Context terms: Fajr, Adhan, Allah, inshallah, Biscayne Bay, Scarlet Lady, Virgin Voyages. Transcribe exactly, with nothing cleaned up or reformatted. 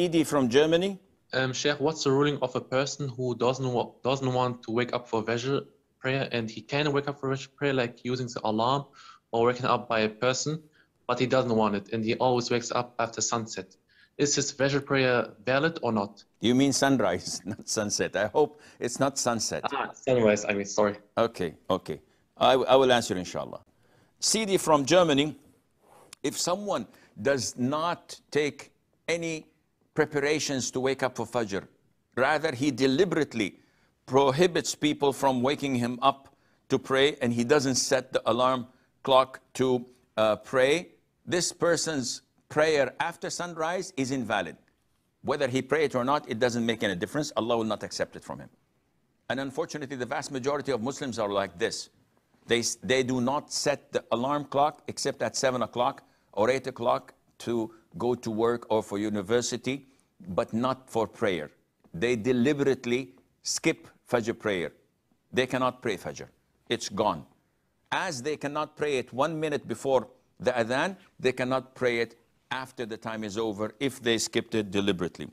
Didi from Germany. Um, Sheikh, what's the ruling of a person who doesn't doesn't want to wake up for Fajr prayer, and he can wake up for Fajr prayer, like using the alarm or waking up by a person, but he doesn't want it, and he always wakes up after sunset? Is his Fajr prayer valid or not? You mean sunrise, not sunset. I hope it's not sunset. Ah, sunrise, I mean, sorry. Okay, okay. I, I will answer, inshallah. Sidi from Germany. If someone does not take any preparations to wake up for Fajr, rather he deliberately prohibits people from waking him up to pray, and he doesn't set the alarm clock to uh, pray, this person's prayer after sunrise is invalid. Whether he prayed or not, it doesn't make any difference. Allah will not accept it from him. And unfortunately, the vast majority of Muslims are like this. They, they do not set the alarm clock except at seven o'clock or eight o'clock to go to work or for university, but not for prayer. They deliberately skip Fajr prayer. They cannot pray Fajr. It's gone. As they cannot pray it one minute before the Adhan, they cannot pray it after the time is over if they skipped it deliberately.